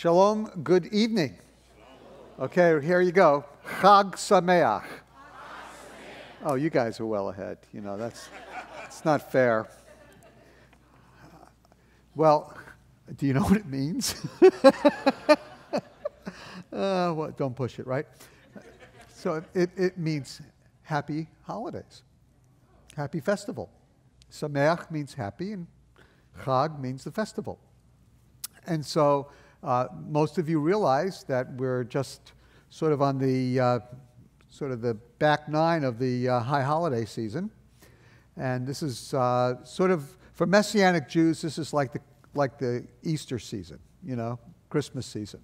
Shalom, good evening. Okay, here you go. Chag Sameach. Oh, you guys are well ahead. You know, that's not fair. Well, do you know what it means? Well, don't push it, right? So it means happy holidays, happy festival. Sameach means happy, and Chag means the festival. And so most of you realize that we're just sort of on the sort of the back nine of the high holiday season, and this is sort of for Messianic Jews. This is like the Easter season, you know, Christmas season.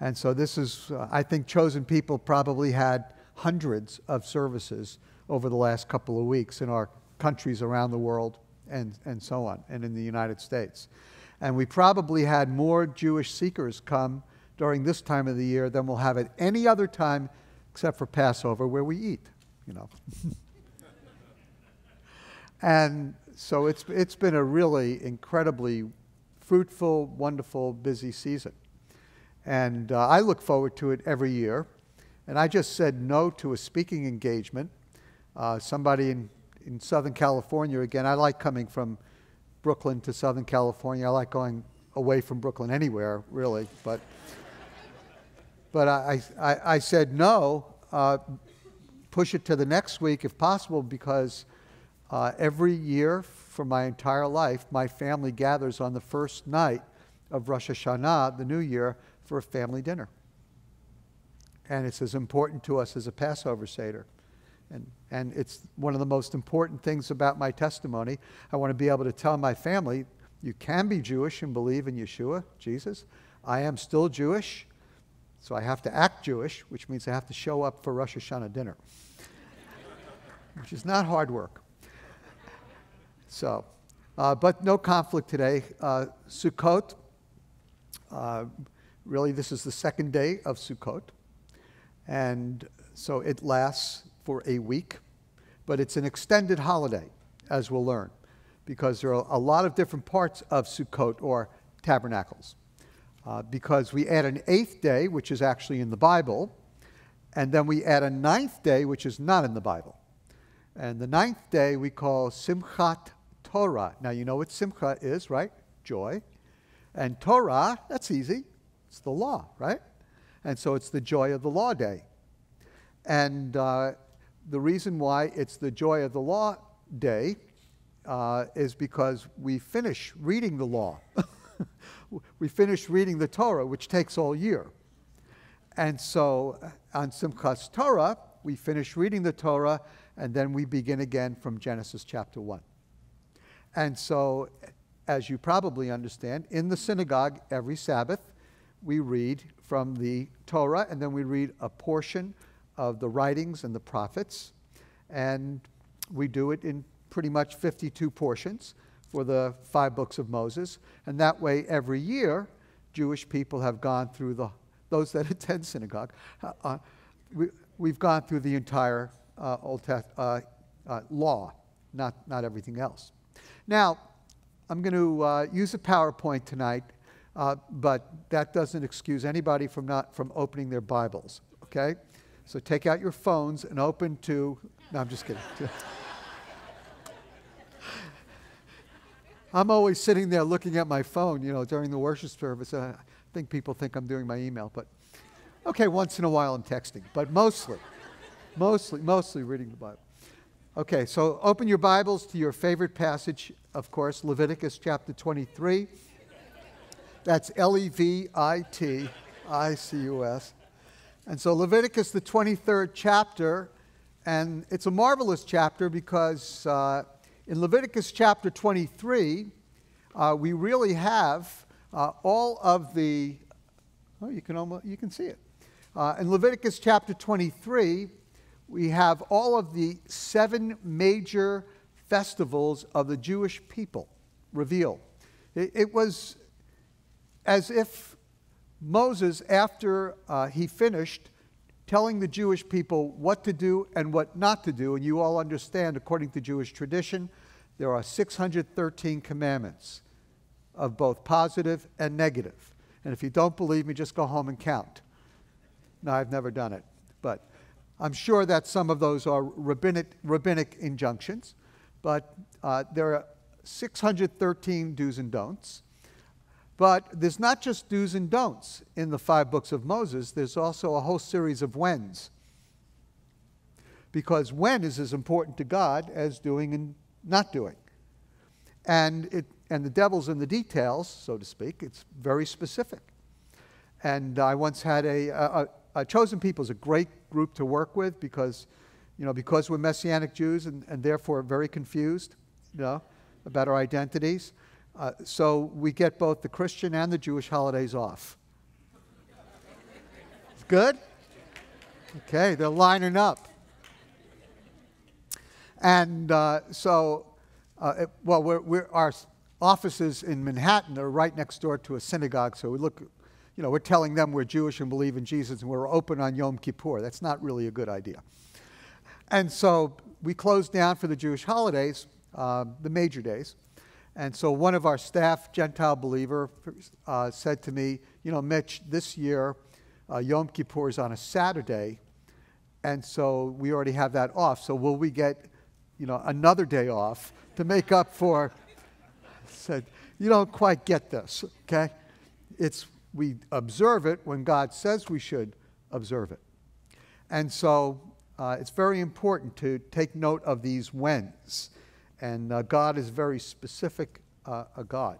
And so this is, I think, Chosen People probably had hundreds of services over the last couple of weeks in our countries around the world and so on, and in the United States. And we probably had more Jewish seekers come during this time of the year than we'll have at any other time except for Passover, where we eat, you know. And so it's been a really incredibly fruitful, wonderful, busy season. And I look forward to it every year. And I just said no to a speaking engagement. Somebody in Southern California, again, I like coming from Brooklyn to Southern California. I like going away from Brooklyn anywhere, really. But, I said no, push it to the next week if possible, because every year for my entire life, my family gathers on the first night of Rosh Hashanah, the new year, for a family dinner. And it's as important to us as a Passover Seder. And it's one of the most important things about my testimony. I want to be able to tell my family, you can be Jewish and believe in Yeshua, Jesus. I am still Jewish, so I have to act Jewish, which means I have to show up for Rosh Hashanah dinner, which is not hard work. So, but no conflict today. Sukkot, really this is the second day of Sukkot, and so it lasts for a week, but it's an extended holiday, as we'll learn, because there are a lot of different parts of Sukkot, or tabernacles, because we add an 8th day, which is actually in the Bible, and then we add a 9th day, which is not in the Bible. And the 9th day we call Simchat Torah. Now you know what Simcha is, right? Joy. And Torah, that's easy. It's the law, right? And so it's the joy of the law day. And the reason why it's the joy of the law day is because we finish reading the law. We finish reading the Torah, which takes all year. And so on Simchat Torah, we finish reading the Torah, and then we begin again from Genesis chapter 1. And so, as you probably understand, in the synagogue every Sabbath, we read from the Torah, and then we read a portion of the writings and the prophets, and we do it in pretty much 52 portions for the 5 books of Moses. And that way, every year, Jewish people have gone through those that attend synagogue. We've gone through the entire Old Testament law, not everything else. Now, I'm going to use a PowerPoint tonight, but that doesn't excuse anybody from opening their Bibles. Okay. So take out your phones and open to, no, I'm just kidding. I'm always sitting there looking at my phone, you know, during the worship service. I think people think I'm doing my email, but okay, once in a while I'm texting, but mostly reading the Bible. Okay, so open your Bibles to your favorite passage, of course, Leviticus chapter 23. That's Leviticus. And so Leviticus, the 23rd chapter, and it's a marvelous chapter because in Leviticus chapter 23, we really have all of the, oh, you can see it. In Leviticus chapter 23, we have all of the 7 major festivals of the Jewish people revealed. It was as if Moses, after he finished telling the Jewish people what to do and what not to do, and you all understand, according to Jewish tradition, there are 613 commandments of both positive and negative. And if you don't believe me, just go home and count. Now, I've never done it, but I'm sure that some of those are rabbinic injunctions. But there are 613 do's and don'ts. But there's not just do's and don'ts in the 5 books of Moses. There's also a whole series of when's. Because when is as important to God as doing and not doing. And the devil's in the details, so to speak. It's very specific. And I once had a Chosen People is a great group to work with because, you know, because we're Messianic Jews and therefore very confused, you know, about our identities. So we get both the Christian and the Jewish holidays off. Good? Okay, they're lining up. And our offices in Manhattan are right next door to a synagogue, so we look, you know, we're telling them we're Jewish and believe in Jesus and we're open on Yom Kippur. That's not really a good idea. And so we closed down for the Jewish holidays, the major days. And so one of our staff, Gentile believer, said to me, you know, Mitch, this year Yom Kippur is on a Saturday, and so we already have that off. So will we get, you know, another day off to make up for? Said, you don't quite get this, okay? It's, we observe it when God says we should observe it. And so it's very important to take note of these whens. And God is very specific, a God.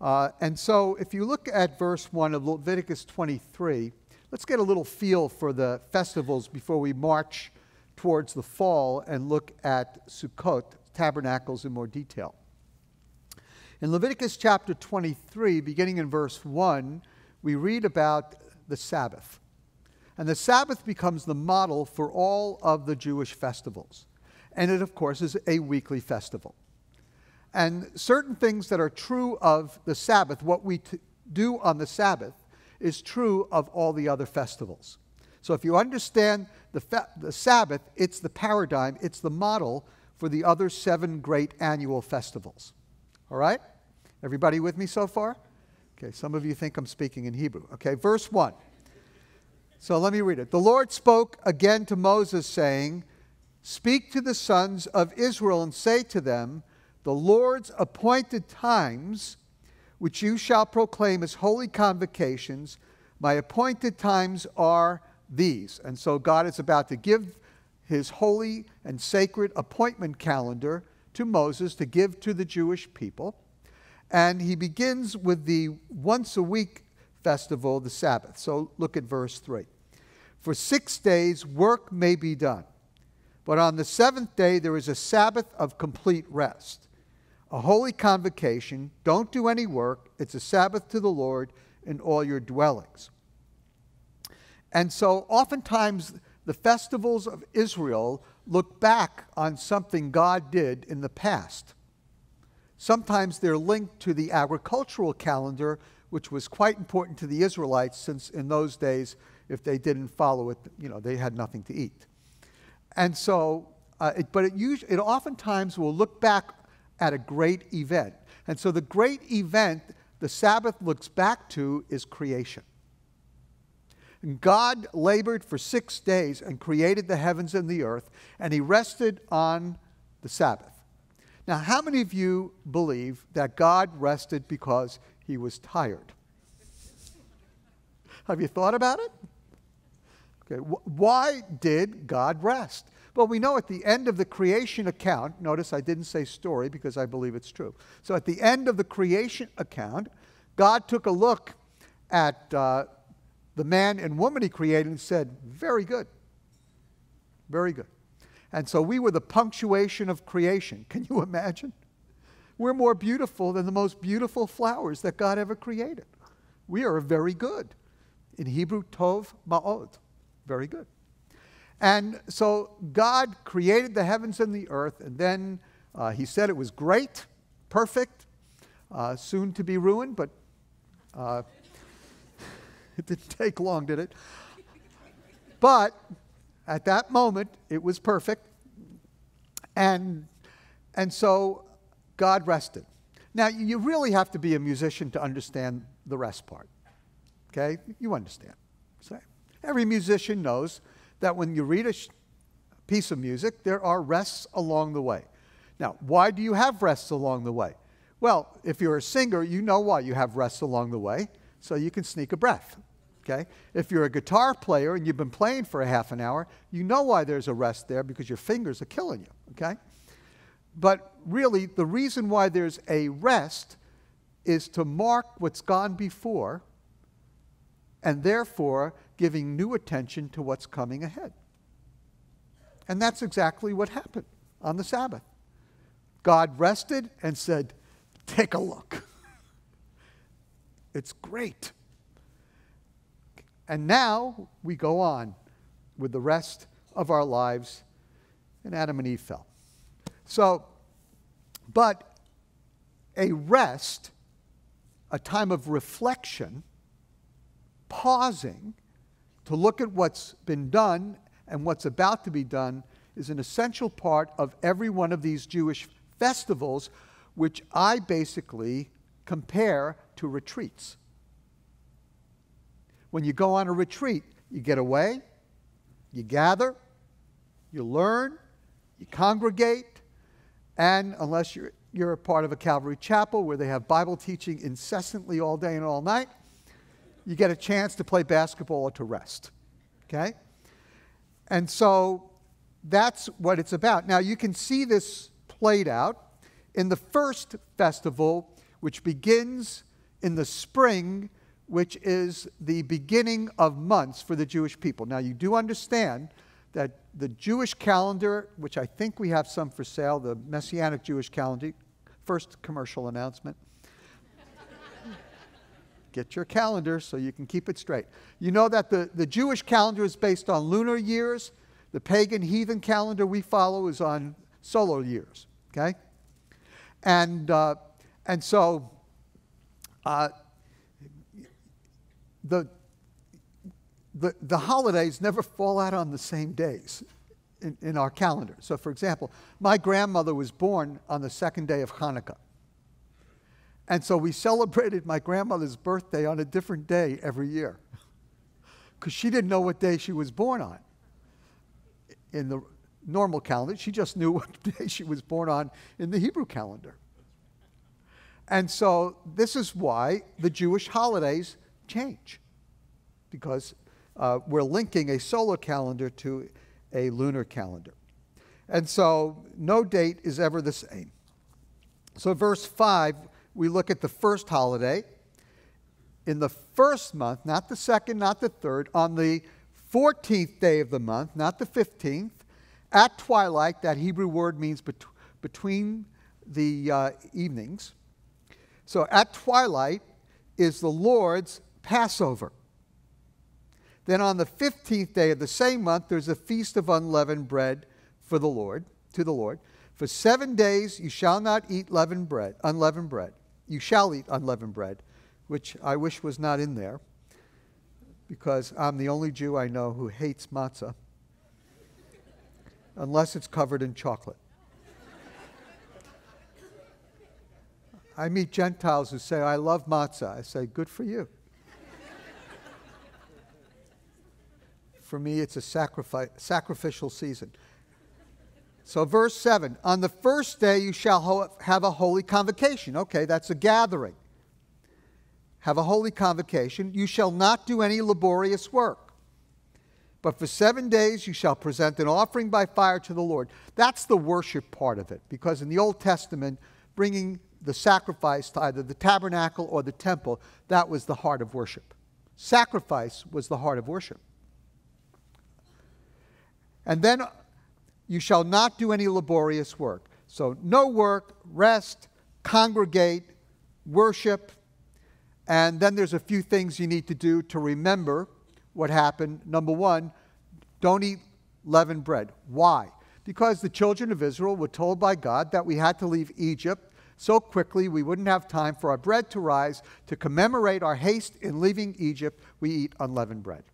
And so if you look at verse 1 of Leviticus 23, let's get a little feel for the festivals before we march towards the fall and look at Sukkot, tabernacles, in more detail. In Leviticus chapter 23, beginning in verse 1, we read about the Sabbath. And the Sabbath becomes the model for all of the Jewish festivals. And it, of course, is a weekly festival. And certain things that are true of the Sabbath, what we do on the Sabbath, is true of all the other festivals. So if you understand the Sabbath, it's the paradigm, it's the model for the other 7 great annual festivals. All right? Everybody with me so far? Okay, some of you think I'm speaking in Hebrew. Okay, verse 1. So let me read it. The Lord spoke again to Moses, saying, "Speak to the sons of Israel and say to them, the Lord's appointed times, which you shall proclaim as holy convocations, my appointed times are these." And so God is about to give his holy and sacred appointment calendar to Moses to give to the Jewish people. And he begins with the once-a-week festival, the Sabbath. So look at verse 3. "For 6 days work may be done, but on the 7th day there is a Sabbath of complete rest, a holy convocation. Don't do any work. It's a Sabbath to the Lord in all your dwellings." And so oftentimes the festivals of Israel look back on something God did in the past. Sometimes they're linked to the agricultural calendar, which was quite important to the Israelites, since in those days, if they didn't follow it, you know, they had nothing to eat. And so, it oftentimes will look back at a great event. And so the great event the Sabbath looks back to is creation. And God labored for 6 days and created the heavens and the earth, and he rested on the Sabbath. Now, how many of you believe that God rested because he was tired? Have you thought about it? Okay, why did God rest? Well, we know at the end of the creation account, notice I didn't say story because I believe it's true. So at the end of the creation account, God took a look at the man and woman he created and said, very good, very good. And so we were the punctuation of creation. Can you imagine? We're more beautiful than the most beautiful flowers that God ever created. We are very good. In Hebrew, tov ma'od, very good. And so God created the heavens and the earth, and then he said it was great, perfect, soon to be ruined, but it didn't take long, did it? But at that moment, it was perfect, and so God rested. Now, you really have to be a musician to understand the rest part. okay? You understand. So every musician knows that when you read a piece of music, there are rests along the way. Now, why do you have rests along the way? Well, if you're a singer, you know why you have rests along the way, so you can sneak a breath, okay? If you're a guitar player and you've been playing for a half an hour, you know why there's a rest there, because your fingers are killing you, okay? But really, the reason why there's a rest is to mark what's gone before and therefore giving new attention to what's coming ahead. And that's exactly what happened on the Sabbath. God rested and said, take a look. It's great. And now we go on with the rest of our lives. And Adam and Eve fell. So, but a rest, a time of reflection, pausing to look at what's been done and what's about to be done, is an essential part of every one of these Jewish festivals, which I basically compare to retreats. When you go on a retreat, you get away, you gather, you learn, you congregate, and unless you're a part of a Calvary chapel where they have Bible teaching incessantly all day and all night, you get a chance to play basketball or to rest, okay? And so that's what it's about. Now, you can see this played out in the first festival, which begins in the spring, which is the beginning of months for the Jewish people. Now, you do understand that the Jewish calendar, which I think we have some for sale, the Messianic Jewish calendar, first commercial announcement. Get your calendar so you can keep it straight. You know that the Jewish calendar is based on lunar years. The pagan heathen calendar we follow is on solar years, okay? And so the holidays never fall out on the same days in our calendar. So, for example, my grandmother was born on the second day of Hanukkah. And so we celebrated my grandmother's birthday on a different day every year because she didn't know what day she was born on in the normal calendar. She just knew what day she was born on in the Hebrew calendar. And so this is why the Jewish holidays change, because we're linking a solar calendar to a lunar calendar. And so no date is ever the same. So verse 5, we look at the first holiday in the first month, not the second, not the third, on the 14th day of the month, not the 15th, at twilight. That Hebrew word means between the evenings. So at twilight is the Lord's Passover. Then on the 15th day of the same month, there's a feast of unleavened bread for the Lord, to the Lord. For 7 days you shall not eat unleavened bread. You shall eat unleavened bread, which I wish was not in there, because I'm the only Jew I know who hates matzah, unless it's covered in chocolate. I meet Gentiles who say, I love matzah. I say, good for you. For me, it's a sacrificial season. So verse 7, on the first day you shall have a holy convocation. Okay, that's a gathering. Have a holy convocation. You shall not do any laborious work. But for 7 days you shall present an offering by fire to the Lord. That's the worship part of it, because in the Old Testament, bringing the sacrifice to either the tabernacle or the temple, that was the heart of worship. Sacrifice was the heart of worship. And then you shall not do any laborious work. So no work, rest, congregate, worship, and then there's a few things you need to do to remember what happened. Number one, don't eat leavened bread. Why? Because the children of Israel were told by God that we had to leave Egypt so quickly we wouldn't have time for our bread to rise. To commemorate our haste in leaving Egypt, we eat unleavened bread.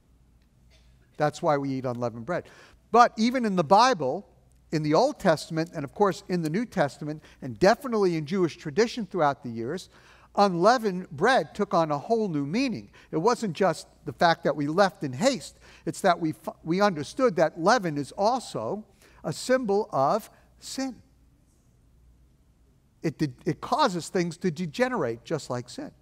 That's why we eat unleavened bread. But even in the Bible, in the Old Testament, and of course in the New Testament, and definitely in Jewish tradition throughout the years, unleavened bread took on a whole new meaning. It wasn't just the fact that we left in haste. It's that we understood that leaven is also a symbol of sin. It causes things to degenerate just like sin.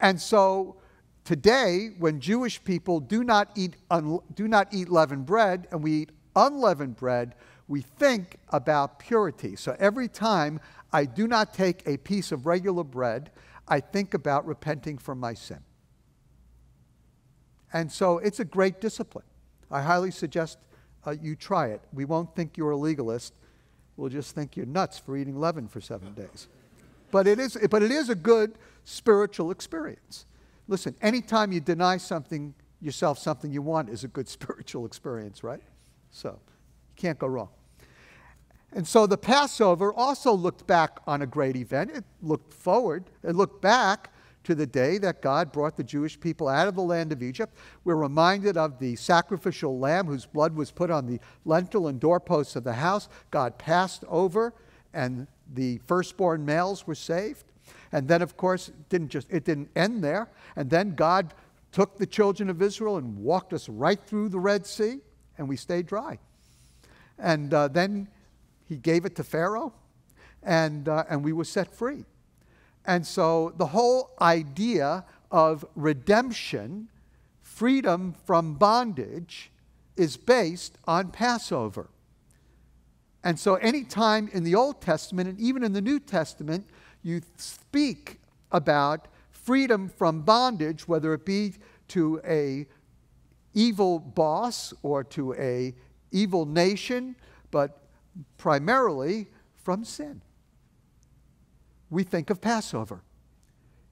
And so today, when Jewish people do not eat leavened bread and we eat unleavened bread, we think about purity. So every time I do not take a piece of regular bread, I think about repenting from my sin. And so it's a great discipline. I highly suggest you try it. We won't think you're a legalist. We'll just think you're nuts for eating leaven for 7 days. But it is a good spiritual experience. Listen, anytime you deny yourself something you want is a good spiritual experience, right? So you can't go wrong. And so the Passover also looked back on a great event. It looked forward. It looked back to the day that God brought the Jewish people out of the land of Egypt. We're reminded of the sacrificial lamb whose blood was put on the lintel and doorposts of the house. God passed over and the firstborn males were saved. And then, of course, it didn't end there. And then God took the children of Israel and walked us right through the Red Sea, and we stayed dry. And then he gave it to Pharaoh, and we were set free. And so the whole idea of redemption, freedom from bondage, is based on Passover. And so any time in the Old Testament and even in the New Testament you speak about freedom from bondage, whether it be to an evil boss or to an evil nation, but primarily from sin, we think of Passover.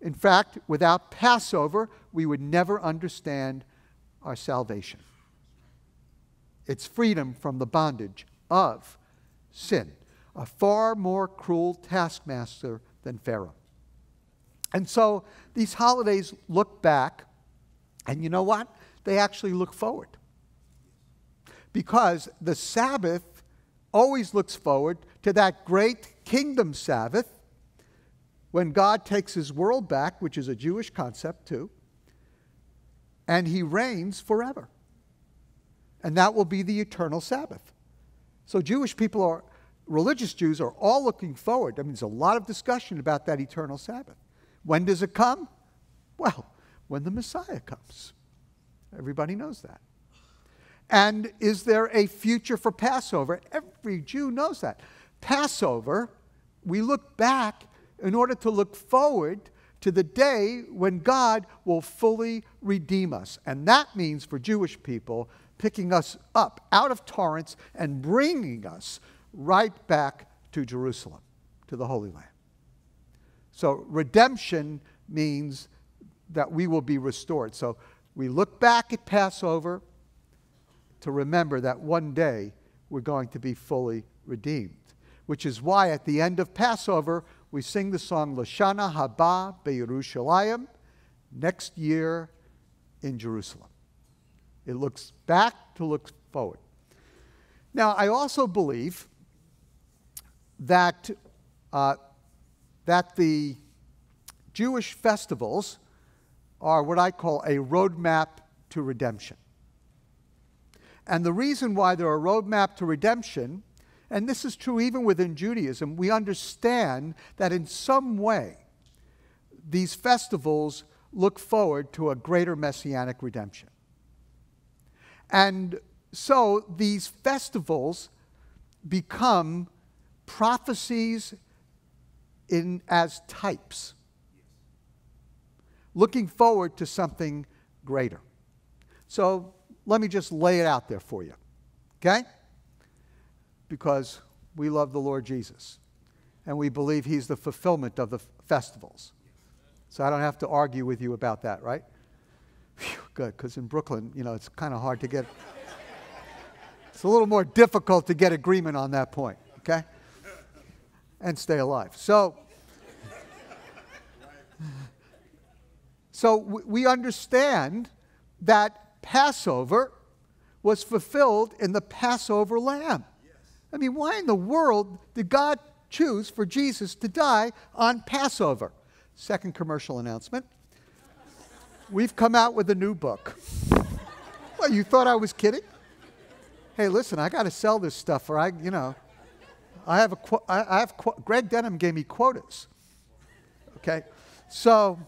In fact, without Passover, we would never understand our salvation. It's freedom from the bondage of sin, a far more cruel taskmaster than Pharaoh. And so these holidays look back, and you know what? They actually look forward. Because the Sabbath always looks forward to that great kingdom Sabbath when God takes his world back, which is a Jewish concept too, and he reigns forever. And that will be the eternal Sabbath. So Jewish people religious Jews are all looking forward. I mean, there's a lot of discussion about that eternal Sabbath. When does it come? Well, when the Messiah comes. Everybody knows that. And is there a future for Passover? Every Jew knows that. Passover, we look back in order to look forward to the day when God will fully redeem us. And that means for Jewish people picking us up out of torrents and bringing us right back to Jerusalem, to the Holy Land. So redemption means that we will be restored. So we look back at Passover to remember that one day we're going to be fully redeemed, which is why at the end of Passover we sing the song L'shana Haba Be'Yerushalayim, next year in Jerusalem. It looks back to look forward. Now, I also believe that the Jewish festivals are what I call a roadmap to redemption. And the reason why they're a roadmap to redemption, and this is true even within Judaism, we understand that in some way these festivals look forward to a greater messianic redemption. And so these festivals become prophecies as types, looking forward to something greater. So let me just lay it out there for you, okay? Because we love the Lord Jesus, and we believe he's the fulfillment of the festivals. So I don't have to argue with you about that, right? Whew, good, because in Brooklyn, you know, it's kind of hard to get... It's a little more difficult to get agreement on that point, okay? And stay alive. So we understand that Passover was fulfilled in the Passover lamb. I mean, why in the world did God choose for Jesus to die on Passover? Second commercial announcement. We've come out with a new book. Well, you thought I was kidding? Hey, listen, I got to sell this stuff, or Greg Denham gave me quotas. Okay, so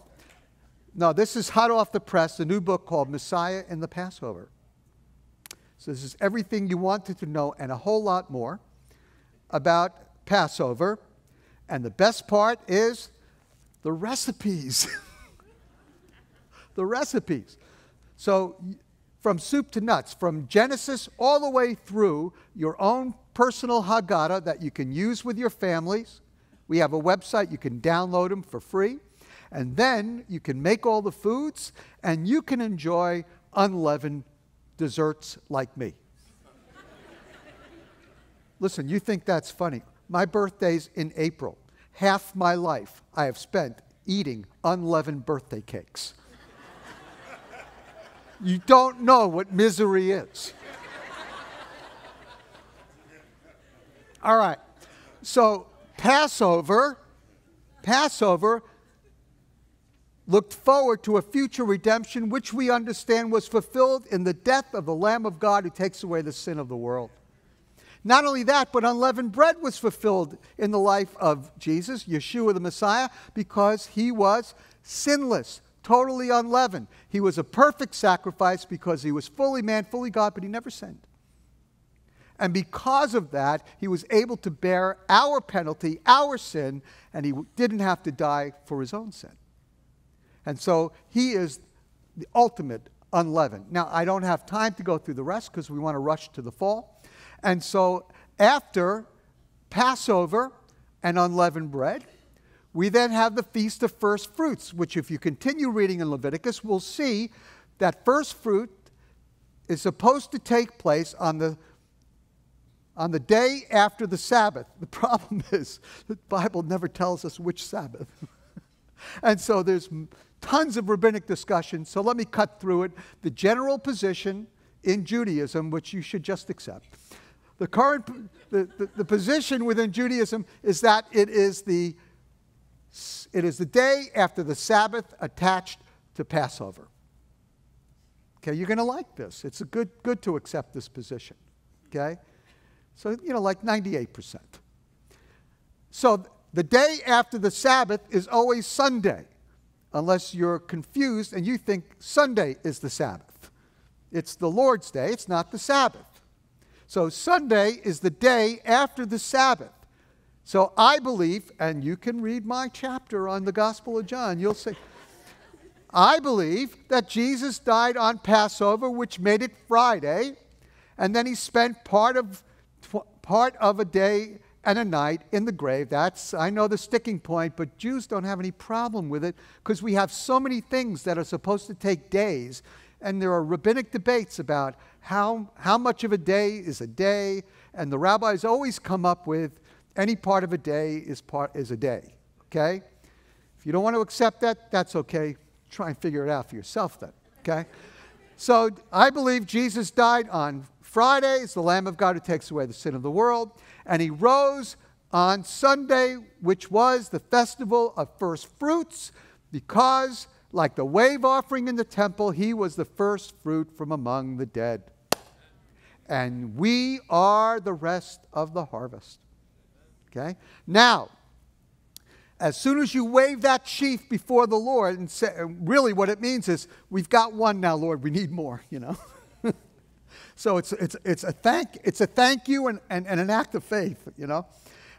no, this is hot off the press, a new book called Messiah and the Passover. So this is everything you wanted to know and a whole lot more about Passover. And the best part is the recipes. The recipes. So from soup to nuts, from Genesis all the way through your own personal Haggadah that you can use with your families. We have a website. You can download them for free. And then you can make all the foods, and you can enjoy unleavened desserts like me. Listen, you think that's funny. My birthday's in April. Half my life I have spent eating unleavened birthday cakes. You don't know what misery is. All right. So Passover looked forward to a future redemption, which we understand was fulfilled in the death of the Lamb of God who takes away the sin of the world. Not only that, but unleavened bread was fulfilled in the life of Jesus, Yeshua the Messiah, because he was sinless, totally unleavened. He was a perfect sacrifice because he was fully man, fully God, but he never sinned. And because of that, he was able to bear our penalty, our sin, and he didn't have to die for his own sin. And so he is the ultimate unleavened. Now, I don't have time to go through the rest because we want to rush to the fall. And so after Passover and unleavened bread, we then have the Feast of First Fruits, which if you continue reading in Leviticus, we'll see that first fruit is supposed to take place on the day after the Sabbath. The problem is the Bible never tells us which Sabbath. And so there's tons of rabbinic discussion, so let me cut through it. The general position in Judaism, which you should just accept, the position within Judaism is that it is the day after the Sabbath attached to Passover. Okay, you're going to like this. It's a good to accept this position. Okay? So, you know, like 98%. So the day after the Sabbath is always Sunday, unless you're confused and you think Sunday is the Sabbath. It's the Lord's Day. It's not the Sabbath. So Sunday is the day after the Sabbath. So I believe, and you can read my chapter on the Gospel of John, you'll see, I believe that Jesus died on Passover, which made it Friday, and then he spent part of a day and a night in the grave. That's, I know, the sticking point, but Jews don't have any problem with it because we have so many things that are supposed to take days, and there are rabbinic debates about how much of a day is a day, and the rabbis always come up with any part of a day is a day, okay? If you don't want to accept that, that's okay. Try and figure it out for yourself then, okay? So I believe Jesus died on Friday is the Lamb of God who takes away the sin of the world. And he rose on Sunday, which was the festival of first fruits, because, like the wave offering in the temple, he was the first fruit from among the dead. And we are the rest of the harvest. Okay? Now, as soon as you wave that sheaf before the Lord, and say, really what it means is, we've got one now, Lord, we need more, you know. So it's a thank you and an act of faith, you know.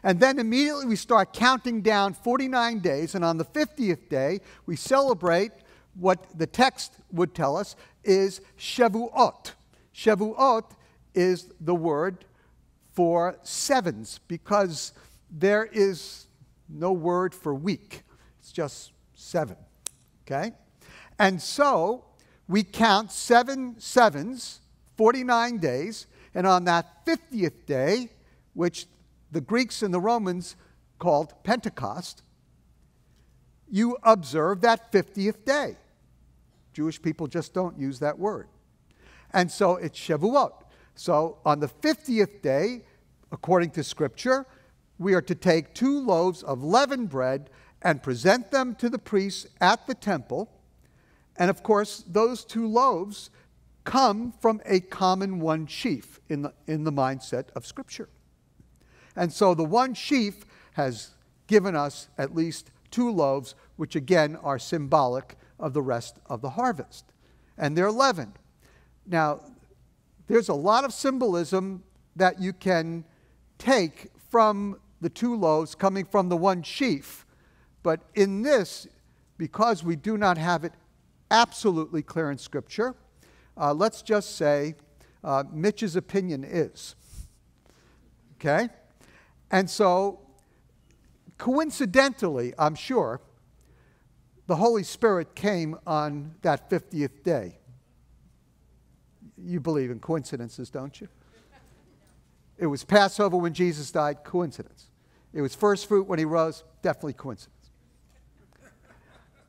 And then immediately we start counting down 49 days, and on the 50th day, we celebrate what the text would tell us is Shavuot. Shavuot is the word for sevens, because there is no word for week. It's just seven, okay? And so we count seven sevens, 49 days, and on that 50th day, which the Greeks and the Romans called Pentecost, you observe that 50th day. Jewish people just don't use that word. And so it's Shavuot. So on the 50th day, according to Scripture, we are to take two loaves of leavened bread and present them to the priests at the temple. And of course, those two loaves come from a common one sheaf in the mindset of Scripture. And so the one sheaf has given us at least two loaves, which again are symbolic of the rest of the harvest. And they're leavened. Now, there's a lot of symbolism that you can take from the two loaves coming from the one sheaf. But in this, because we do not have it absolutely clear in Scripture, let's just say Mitch's opinion is. Okay? And so, coincidentally, I'm sure, the Holy Spirit came on that 50th day. You believe in coincidences, don't you? It was Passover when Jesus died, coincidence. It was first fruit when he rose, definitely coincidence.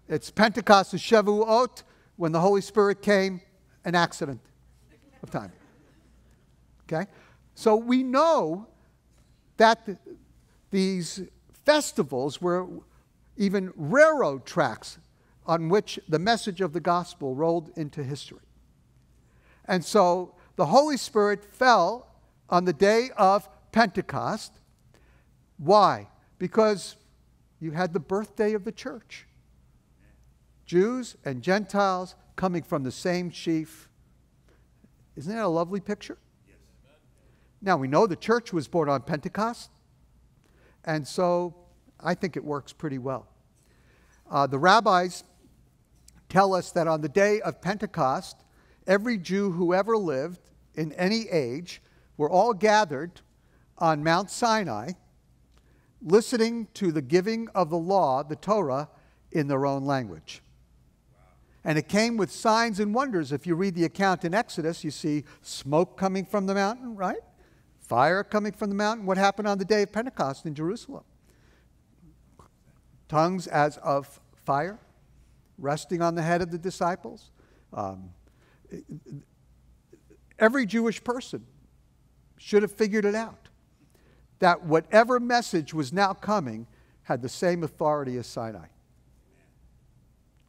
It's Pentecost and Shavuot when the Holy Spirit came, an accident of time. Okay? So we know that these festivals were even railroad tracks on which the message of the gospel rolled into history. And so the Holy Spirit fell on the day of Pentecost. Why? Because you had the birthday of the church. Jews and Gentiles coming from the same sheaf. Isn't that a lovely picture? Yes. Now we know the church was born on Pentecost, and so I think it works pretty well. The rabbis tell us that on the day of Pentecost, every Jew who ever lived in any age were all gathered on Mount Sinai, listening to the giving of the law, the Torah, in their own language. Wow. And it came with signs and wonders. If you read the account in Exodus, you see smoke coming from the mountain, right? Fire coming from the mountain. What happened on the day of Pentecost in Jerusalem? Tongues as of fire, resting on the head of the disciples. Every Jewish person should have figured it out, that whatever message was now coming had the same authority as Sinai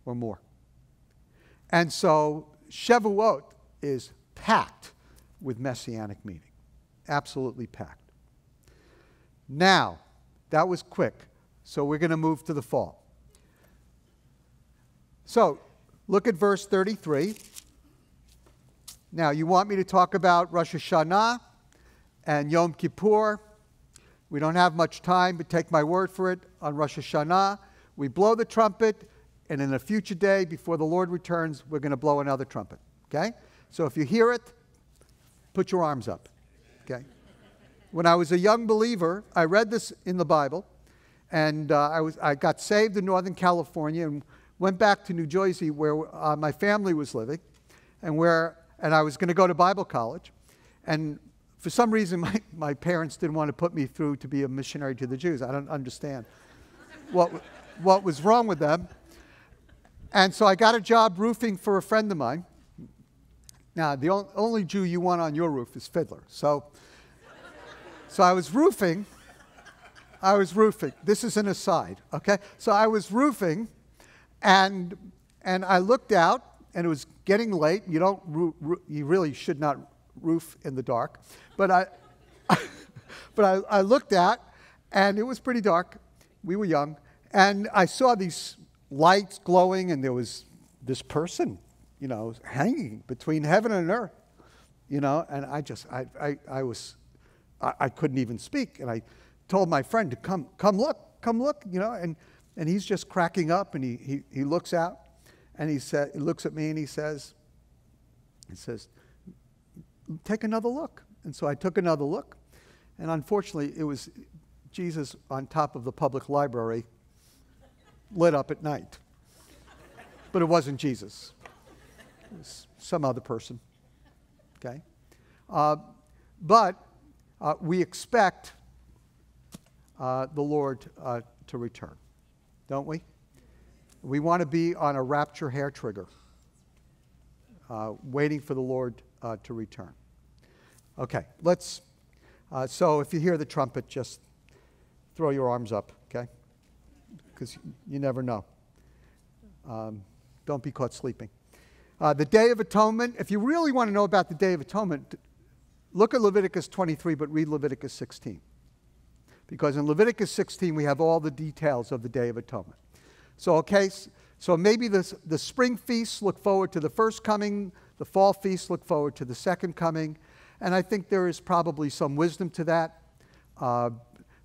or more. And so Shavuot is packed with Messianic meaning, absolutely packed. Now, that was quick. So we're going to move to the fall. So look at verse 33. Now, you want me to talk about Rosh Hashanah and Yom Kippur. We don't have much time, but take my word for it. On Rosh Hashanah, we blow the trumpet, and in a future day, before the Lord returns, we're going to blow another trumpet. Okay? So if you hear it, put your arms up. Okay? When I was a young believer, I read this in the Bible. And I got saved in Northern California and went back to New Jersey where my family was living, and I was going to go to Bible college. And for some reason, my parents didn't want to put me through to be a missionary to the Jews. I don't understand what was wrong with them. And so I got a job roofing for a friend of mine. Now, the only Jew you want on your roof is Fiddler. So I was roofing. This is an aside, okay? So I was roofing, and I looked out, and it was getting late. You really should not roof in the dark. But I looked out, and it was pretty dark. We were young, and I saw these lights glowing, and there was this person, hanging between heaven and earth, And I couldn't even speak, and I told my friend to come look, and he's just cracking up, and he looks out, and he looks at me, and he says, take another look. And so I took another look, and unfortunately, it was Jesus on top of the public library, lit up at night. But it wasn't Jesus. It was some other person, okay? But we expect the Lord to return, don't we? We want to be on a rapture hair trigger, waiting for the Lord to return. Okay, so if you hear the trumpet, just throw your arms up, okay? because you never know. Don't be caught sleeping. The Day of Atonement, if you really want to know about the Day of Atonement, look at Leviticus 23, but read Leviticus 16. Because in Leviticus 16, we have all the details of the Day of Atonement. So, okay, so maybe the spring feasts look forward to the first coming, the fall feasts look forward to the second coming, and I think there is probably some wisdom to that.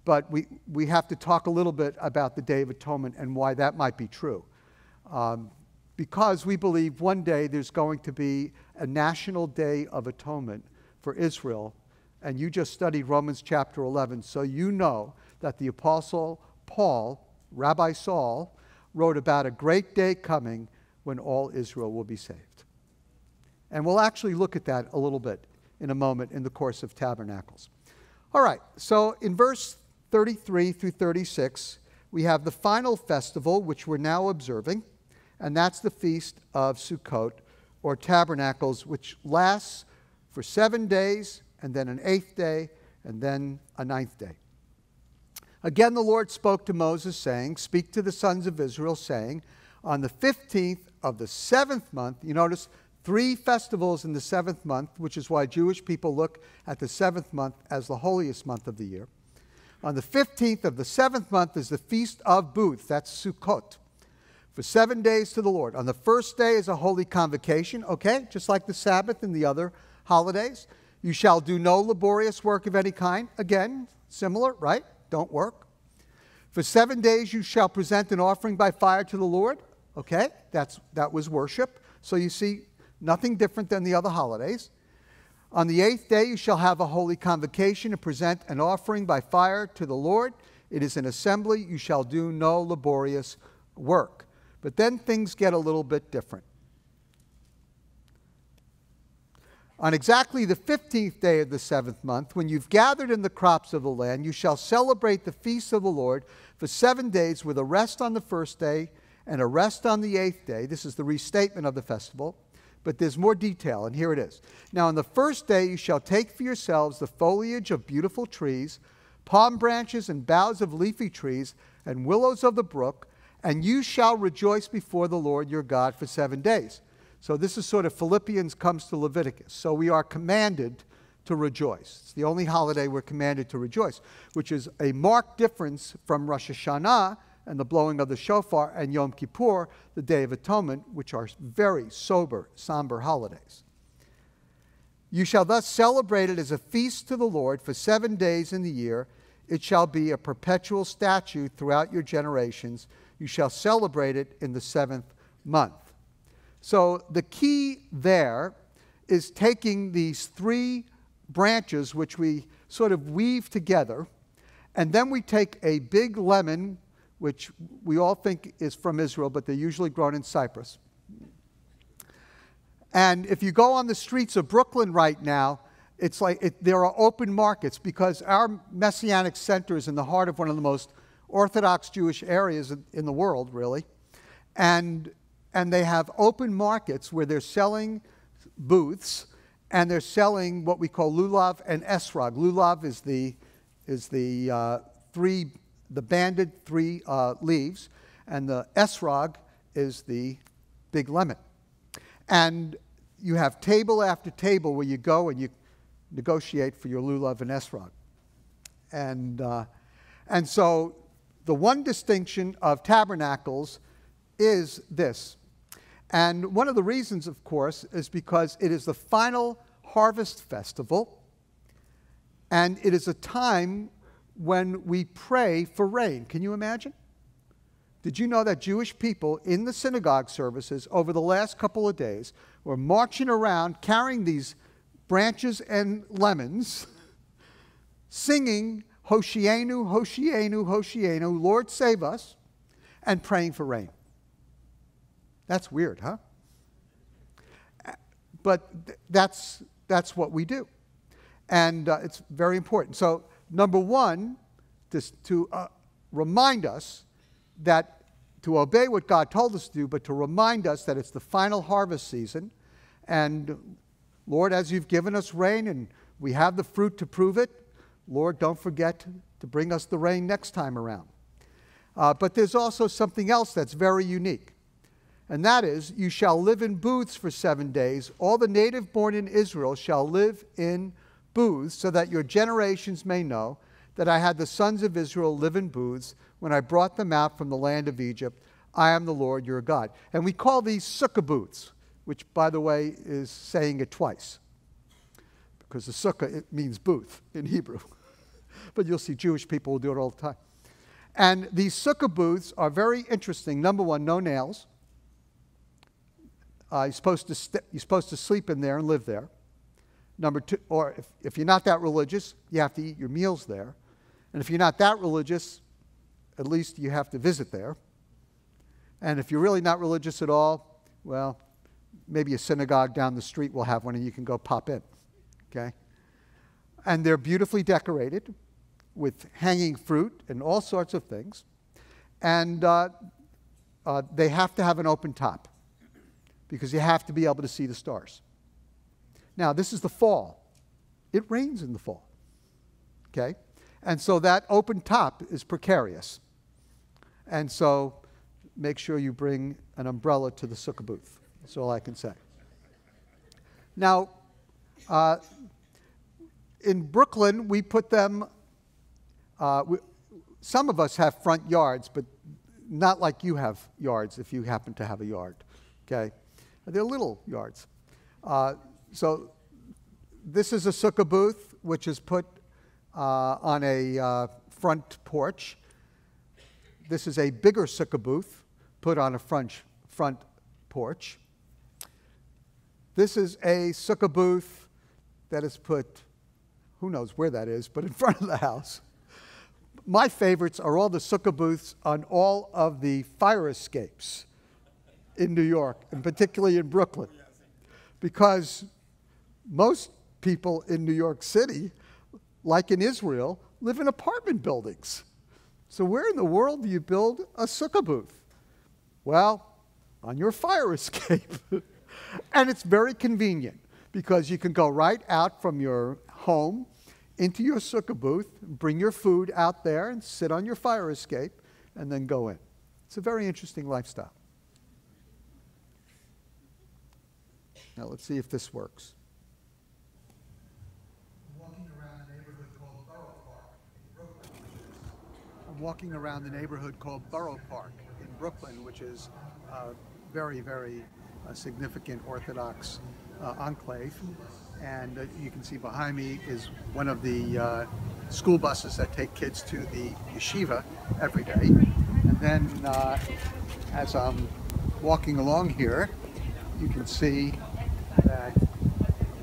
But we have to talk a little bit about the Day of Atonement and why that might be true. Because we believe one day there's going to be a national Day of Atonement for Israel, and you just studied Romans chapter 11, so you know that the Apostle Paul, Rabbi Saul, wrote about a great day coming when all Israel will be saved. And we'll actually look at that a little bit in a moment in the course of Tabernacles. All right, so in verse 33 through 36, we have the final festival, which we're now observing, and that's the Feast of Sukkot, or Tabernacles, which lasts for 7 days, and then an 8th day, and then a 9th day. Again, the Lord spoke to Moses, saying, "Speak to the sons of Israel, saying, on the 15th of the 7th month," you notice 3 festivals in the 7th month, which is why Jewish people look at the 7th month as the holiest month of the year. On the 15th of the 7th month is the Feast of Booths, that's Sukkot, for 7 days to the Lord. On the first day is a holy convocation, okay, just like the Sabbath and the other holidays. You shall do no laborious work of any kind. Again, similar, right? Don't work. For 7 days you shall present an offering by fire to the Lord. Okay, that was worship. So you see, nothing different than the other holidays. On the 8th day you shall have a holy convocation and present an offering by fire to the Lord. It is an assembly. You shall do no laborious work. But then things get a little bit different. On exactly the 15th day of the 7th month, when you've gathered in the crops of the land, you shall celebrate the feast of the Lord for 7 days, with a rest on the 1st day and a rest on the 8th day. This is the restatement of the festival, but there's more detail, and here it is. Now, on the 1st day, you shall take for yourselves the foliage of beautiful trees, palm branches and boughs of leafy trees, and willows of the brook, and you shall rejoice before the Lord your God for 7 days. So this is sort of Philippians comes to Leviticus. So we are commanded to rejoice. It's the only holiday we're commanded to rejoice, which is a marked difference from Rosh Hashanah and the blowing of the shofar and Yom Kippur, the Day of Atonement, which are very sober, somber holidays. You shall thus celebrate it as a feast to the Lord for 7 days in the year. It shall be a perpetual statute throughout your generations. You shall celebrate it in the 7th month. So the key there is taking these 3 branches, which we sort of weave together, and then we take a big lemon, which we all think is from Israel, but they're usually grown in Cyprus. And if you go on the streets of Brooklyn right now, it's like there are open markets, because our Messianic Center is in the heart of one of the most Orthodox Jewish areas in the world, really. And they have open markets where they're selling booths, and they're selling what we call lulav and esrog. Lulav is the banded 3 leaves, and the esrog is the big lemon. And you have table after table where you go and you negotiate for your lulav and esrog. And so the one distinction of Tabernacles is this. And one of the reasons, of course, is because it is the final harvest festival, and it is a time when we pray for rain. Can you imagine? Did you know that Jewish people in the synagogue services over the last couple of days were marching around carrying these branches and lemons, singing Hosheanu, Hosheanu, Hosheanu, Lord save us, and praying for rain? That's weird, huh? But that's what we do. And it's very important. So number one, to remind us that to obey what God told us to do, but to remind us that it's the final harvest season. And Lord, as you've given us rain and we have the fruit to prove it, Lord, don't forget to bring us the rain next time around. But there's also something else that's very unique. And that is, you shall live in booths for 7 days. All the native born in Israel shall live in booths, so that your generations may know that I had the sons of Israel live in booths when I brought them out from the land of Egypt. I am the Lord your God. And we call these sukkah booths, which, by the way, is saying it twice, because the sukkah, it means booth in Hebrew. But you'll see Jewish people will do it all the time. And these sukkah booths are very interesting. Number one, no nails. You're supposed to sleep in there and live there. Number two, or if you're not that religious, you have to eat your meals there. And if you're not that religious, at least you have to visit there. And if you're really not religious at all, well, maybe a synagogue down the street will have one and you can go pop in, okay? And they're beautifully decorated with hanging fruit and all sorts of things. And they have to have an open top, because you have to be able to see the stars. Now, this is the fall. It rains in the fall, okay? And so that open top is precarious. And so make sure you bring an umbrella to the sukkah booth. That's all I can say. Now, in Brooklyn, we put them, some of us have front yards, but not like you have yards if you happen to have a yard, okay? They're little yards. So this is a sukkah booth, which is put on a front porch. This is a bigger sukkah booth put on a front porch. This is a sukkah booth that is put, who knows where that is, but in front of the house. My favorites are all the sukkah booths on all of the fire escapes in New York, and particularly in Brooklyn, because most people in New York City, like in Israel, live in apartment buildings. So where in the world do you build a sukkah booth? Well, on your fire escape. And it's very convenient, because you can go right out from your home into your sukkah booth, bring your food out there and sit on your fire escape, and then go in. It's a very interesting lifestyle. Now let's see if this works. I'm walking around the neighborhood called Borough Park in Brooklyn, which is a very, very significant Orthodox enclave. And you can see behind me is one of the school buses that take kids to the yeshiva every day. And then as I'm walking along here, you can see that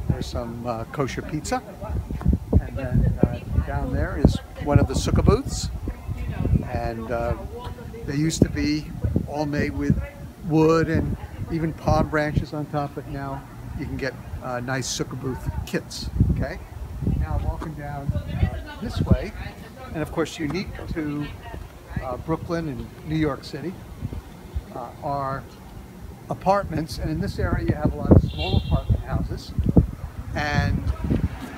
there's some kosher pizza. And then down there is one of the sukkah booths. And they used to be all made with wood and even palm branches on top, but now you can get nice sukkah booth kits, okay? Now walking down this way, and of course unique to Brooklyn and New York City are apartments, and in this area you have a lot of small apartment houses. And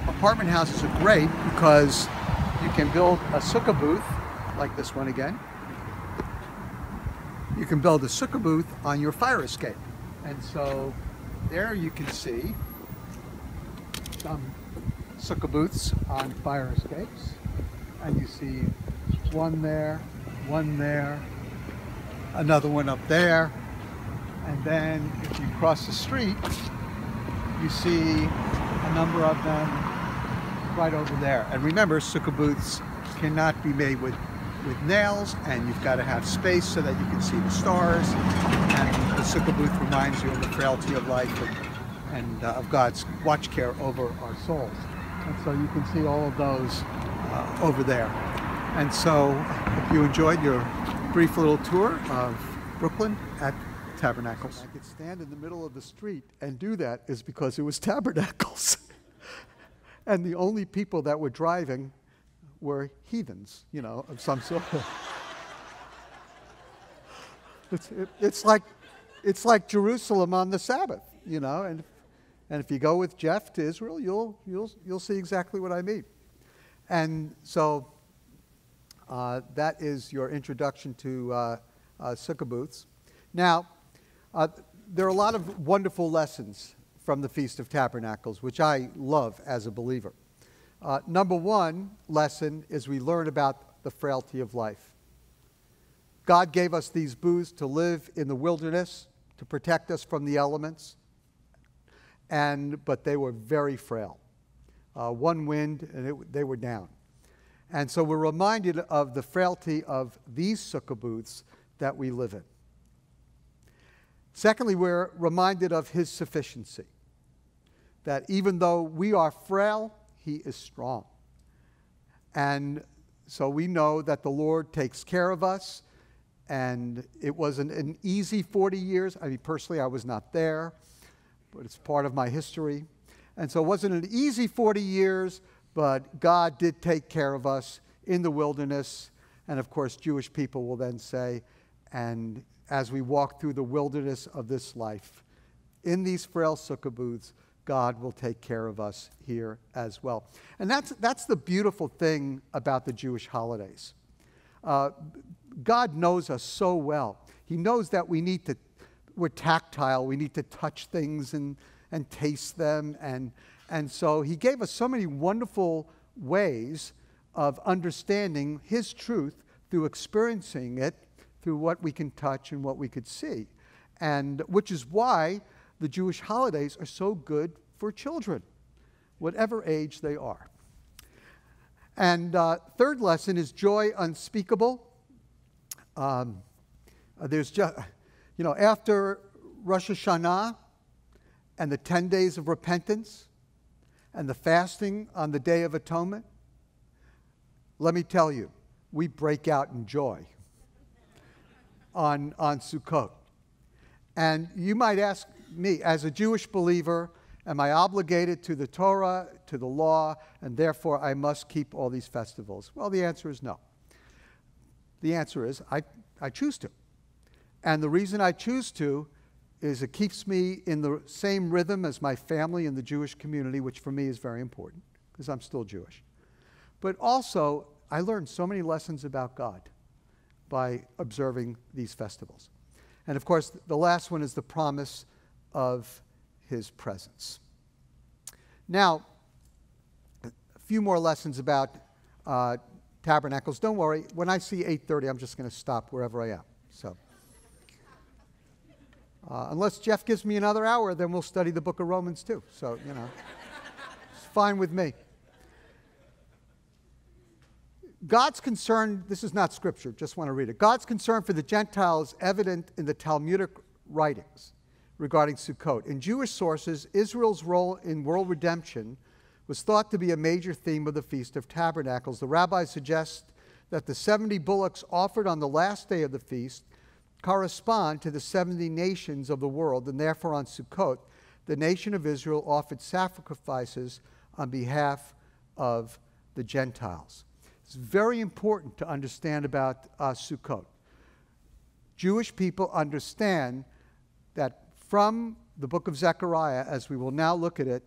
apartment houses are great because you can build a sukkah booth, like this one again. You can build a sukkah booth on your fire escape. And so there you can see some sukkah booths on fire escapes. And you see one there, another one up there. And then if you cross the street, you see a number of them right over there. And remember, sukkah booths cannot be made with nails, and you've got to have space so that you can see the stars. And the sukkah booth reminds you of the frailty of life and of God's watch care over our souls. And so you can see all of those over there. And so if you enjoyed your brief little tour of Brooklyn at Tabernacles. I could stand in the middle of the street and do that is because it was Tabernacles. And the only people that were driving were heathens, you know, of some sort. It's like Jerusalem on the Sabbath, you know. And if you go with Jeff to Israel, you'll see exactly what I mean. And so That is your introduction to sukkah booths. Now, there are a lot of wonderful lessons from the Feast of Tabernacles, which I love as a believer. Number one lesson is we learn about the frailty of life. God gave us these booths to live in the wilderness, to protect us from the elements, but they were very frail. One wind, and they were down. And so we're reminded of the frailty of these sukkah booths that we live in. Secondly, we're reminded of His sufficiency, that even though we are frail, He is strong. And so we know that the Lord takes care of us, and it wasn't an easy 40 years. I mean, personally, I was not there, but it's part of my history. And so it wasn't an easy 40 years, but God did take care of us in the wilderness. And of course, Jewish people will then say, and as we walk through the wilderness of this life, in these frail sukkah booths, God will take care of us here as well. And that's the beautiful thing about the Jewish holidays. God knows us so well. He knows that we're tactile, we need to touch things and taste them. And so He gave us so many wonderful ways of understanding His truth through experiencing it, through what we can touch and what we could see. And which is why the Jewish holidays are so good for children, whatever age they are. And third lesson is joy unspeakable. There's just, you know, after Rosh Hashanah and the 10 days of repentance and the fasting on the Day of Atonement, let me tell you, we break out in joy on Sukkot. And you might ask me, as a Jewish believer, am I obligated to the Torah, to the law, and therefore I must keep all these festivals? Well, the answer is no. The answer is I choose to. And the reason I choose to is it keeps me in the same rhythm as my family and the Jewish community, which for me is very important because I'm still Jewish. But also, I learned so many lessons about God by observing these festivals. And of course, the last one is the promise of His presence. Now, a few more lessons about tabernacles. Don't worry, when I see 8:30, I'm just going to stop wherever I am. So, unless Jeff gives me another hour, then we'll study the book of Romans too. So, you know, it's fine with me. God's concern, this is not scripture, just want to read it. God's concern for the Gentiles is evident in the Talmudic writings regarding Sukkot. In Jewish sources, Israel's role in world redemption was thought to be a major theme of the Feast of Tabernacles. The rabbis suggest that the 70 bullocks offered on the last day of the feast correspond to the 70 nations of the world, and therefore on Sukkot, the nation of Israel offered sacrifices on behalf of the Gentiles. It's very important to understand about Sukkot. Jewish people understand that from the book of Zechariah, as we will now look at it,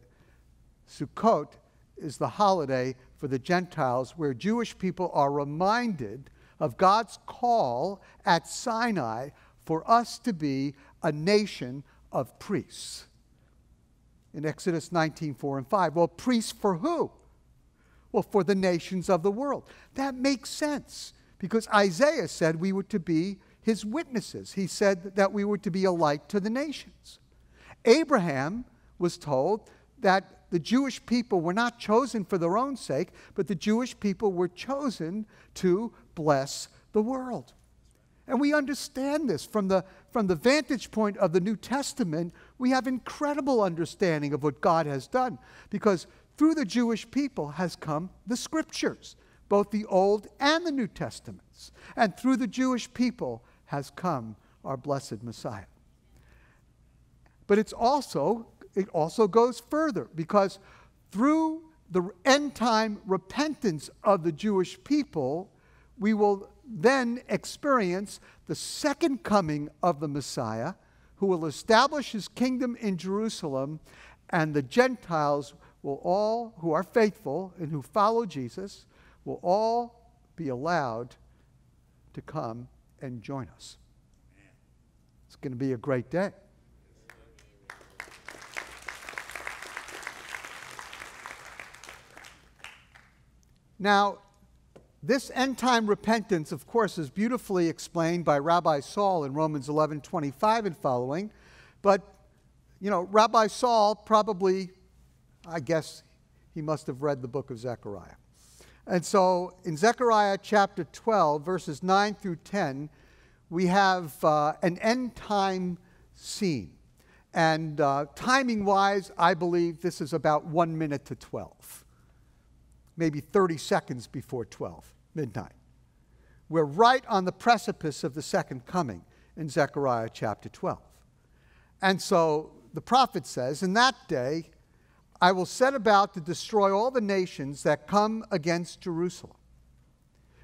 Sukkot is the holiday for the Gentiles where Jewish people are reminded of God's call at Sinai for us to be a nation of priests. In Exodus 19:4 and 5, well, priests for who? Well, for the nations of the world. That makes sense because Isaiah said we were to be His witnesses. He said that we were to be a light to the nations. Abraham was told that the Jewish people were not chosen for their own sake, but the Jewish people were chosen to bless the world. And we understand this from the vantage point of the New Testament. We have incredible understanding of what God has done, because through the Jewish people has come the Scriptures, both the Old and the New Testaments. And through the Jewish people has come our blessed Messiah. But it also goes further, because through the end-time repentance of the Jewish people, we will then experience the second coming of the Messiah, who will establish His kingdom in Jerusalem, and the Gentiles will all, who are faithful and who follow Jesus, will all be allowed to come and join us. It's going to be a great day. Now, this end-time repentance, of course, is beautifully explained by Rabbi Saul in Romans 11:25 and following. But, you know, Rabbi Saul probably, I guess, he must have read the book of Zechariah. And so in Zechariah chapter 12, verses 9 through 10, we have an end-time scene. And timing-wise, I believe this is about 1 minute to 12. Maybe 30 seconds before 12, midnight. We're right on the precipice of the second coming in Zechariah chapter 12. And so the prophet says, in that day, I will set about to destroy all the nations that come against Jerusalem.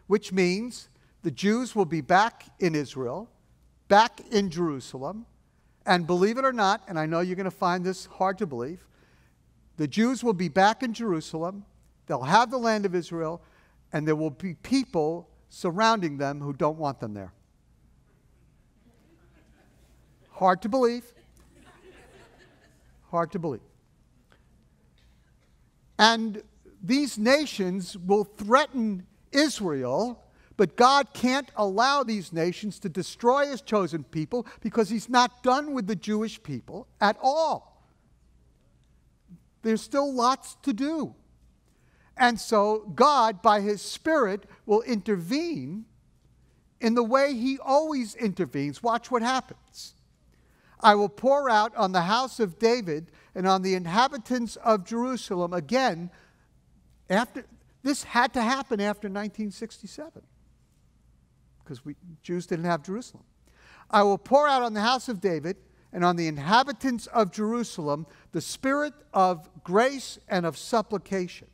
Which means the Jews will be back in Israel, back in Jerusalem, and believe it or not, and I know you're going to find this hard to believe, the Jews will be back in Jerusalem. They'll have the land of Israel, and there will be people surrounding them who don't want them there. Hard to believe. Hard to believe. And these nations will threaten Israel, but God can't allow these nations to destroy His chosen people because He's not done with the Jewish people at all. There's still lots to do. And so God, by His Spirit, will intervene in the way He always intervenes. Watch what happens. I will pour out on the house of David and on the inhabitants of Jerusalem. Again, after this had to happen after 1967 because we Jews didn't have Jerusalem. I will pour out on the house of David and on the inhabitants of Jerusalem the spirit of grace and of supplication,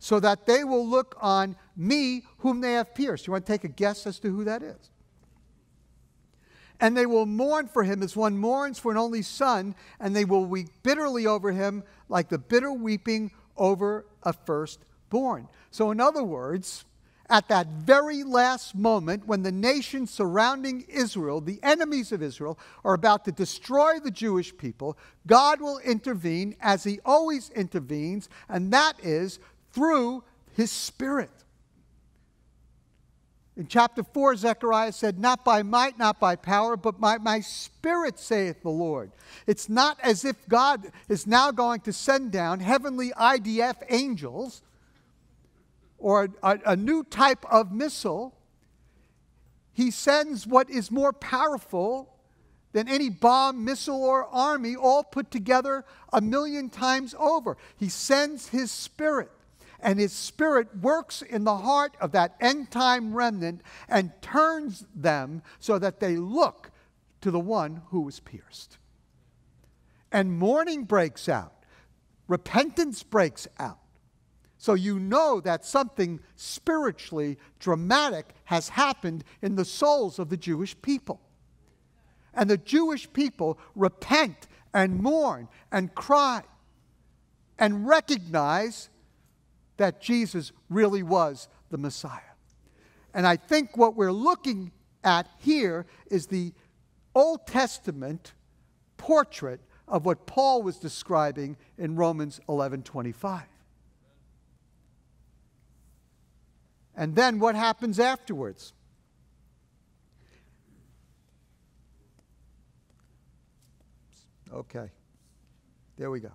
so that they will look on me whom they have pierced. You want to take a guess as to who that is? And they will mourn for him as one mourns for an only son, and they will weep bitterly over him like the bitter weeping over a firstborn. So in other words, at that very last moment when the nation surrounding Israel, the enemies of Israel, are about to destroy the Jewish people, God will intervene as He always intervenes, and that is through His Spirit. In chapter 4, Zechariah said, not by might, not by power, but by my Spirit, saith the Lord. It's not as if God is now going to send down heavenly IDF angels or a new type of missile. He sends what is more powerful than any bomb, missile, or army, all put together 1,000,000 times over. He sends His Spirit. And His Spirit works in the heart of that end-time remnant and turns them so that they look to the one who was pierced. And mourning breaks out. Repentance breaks out. So you know that something spiritually dramatic has happened in the souls of the Jewish people. And the Jewish people repent and mourn and cry and recognize that Jesus really was the Messiah. And I think what we're looking at here is the Old Testament portrait of what Paul was describing in Romans 11:25. And then what happens afterwards? Okay, there we go.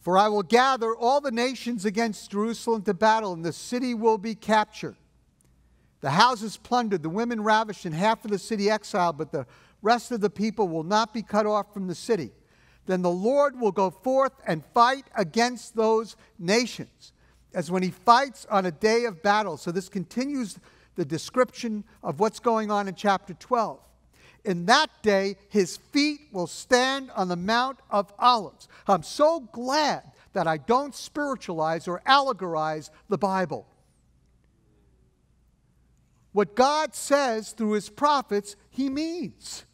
For I will gather all the nations against Jerusalem to battle, and the city will be captured. The houses plundered, the women ravished, and half of the city exiled, but the rest of the people will not be cut off from the city. Then the Lord will go forth and fight against those nations, as when He fights on a day of battle. So this continues the description of what's going on in chapter 12. In that day, His feet will stand on the Mount of Olives. I'm so glad that I don't spiritualize or allegorize the Bible. What God says through His prophets, He means.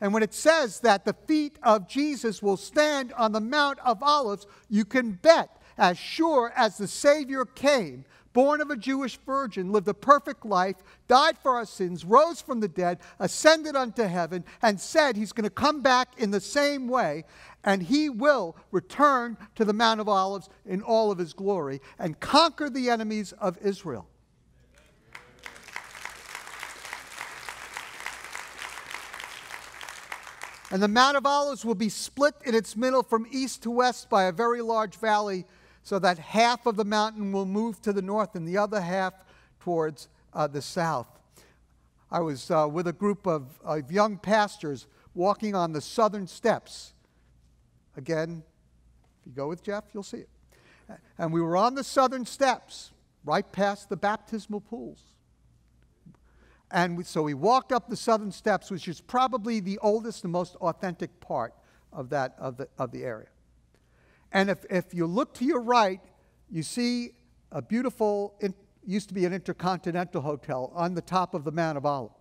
And when it says that the feet of Jesus will stand on the Mount of Olives, you can bet, as sure as the Savior came, born of a Jewish virgin, lived a perfect life, died for our sins, rose from the dead, ascended unto heaven, and said he's going to come back in the same way, and he will return to the Mount of Olives in all of his glory and conquer the enemies of Israel. And the Mount of Olives will be split in its middle from east to west by a very large valley, so that half of the mountain will move to the north and the other half towards the south. I was with a group of young pastors walking on the southern steps. Again, if you go with Jeff, you'll see it. And we were on the southern steps, right past the baptismal pools. And so we walked up the southern steps, which is probably the oldest and most authentic part of the area. And if you look to your right, you see a beautiful, it used to be an Intercontinental hotel on the top of the Mount of Olives.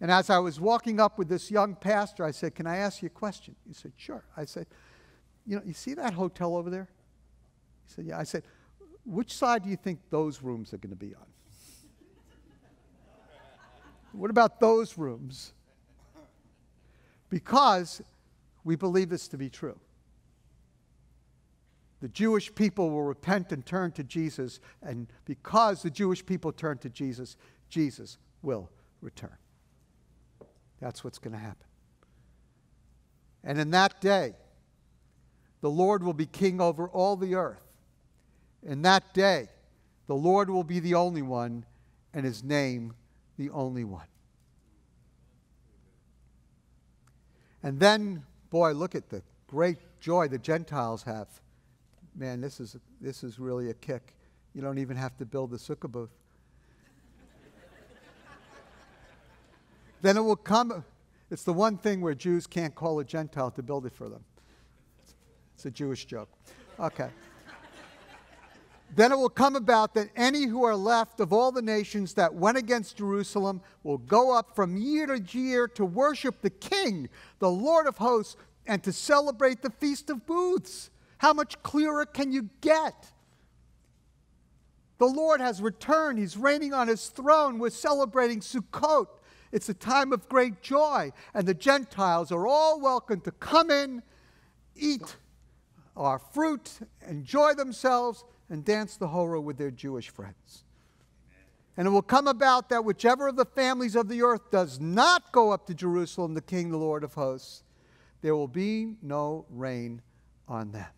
And as I was walking up with this young pastor, I said, "Can I ask you a question?" He said, "Sure." I said, "You know, you see that hotel over there?" He said, "Yeah." I said, "Which side do you think those rooms are going to be on? What about those rooms?" Because we believe this to be true. The Jewish people will repent and turn to Jesus, and because the Jewish people turn to Jesus, Jesus will return. That's what's going to happen. And in that day, the Lord will be king over all the earth. In that day, the Lord will be the only one, and his name the only one. And then, boy, look at the great joy the Gentiles have. Man, this is really a kick. You don't even have to build the sukkah booth. Then it will come. It's the one thing where Jews can't call a Gentile to build it for them. It's a Jewish joke. Okay. Then it will come about that any who are left of all the nations that went against Jerusalem will go up from year to year to worship the King, the Lord of hosts, and to celebrate the Feast of Booths. How much clearer can you get? The Lord has returned. He's reigning on his throne. We're celebrating Sukkot. It's a time of great joy, and the Gentiles are all welcome to come in, eat our fruit, enjoy themselves, and dance the Horah with their Jewish friends. And it will come about that whichever of the families of the earth does not go up to Jerusalem, the King, the Lord of hosts, there will be no rain on them.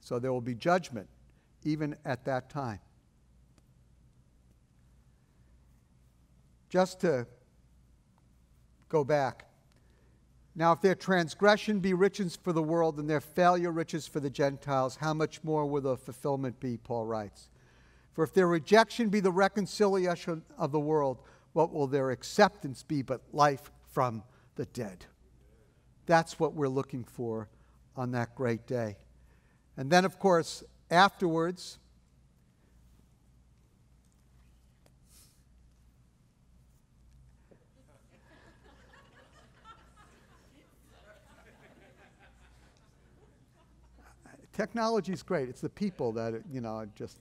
So there will be judgment even at that time. Just to go back. Now, if their transgression be riches for the world and their failure riches for the Gentiles, how much more will the fulfillment be, Paul writes. For if their rejection be the reconciliation of the world, what will their acceptance be but life from the dead? That's what we're looking for on that great day. And then, of course, afterwards, technology's great. It's the people that, you know, just.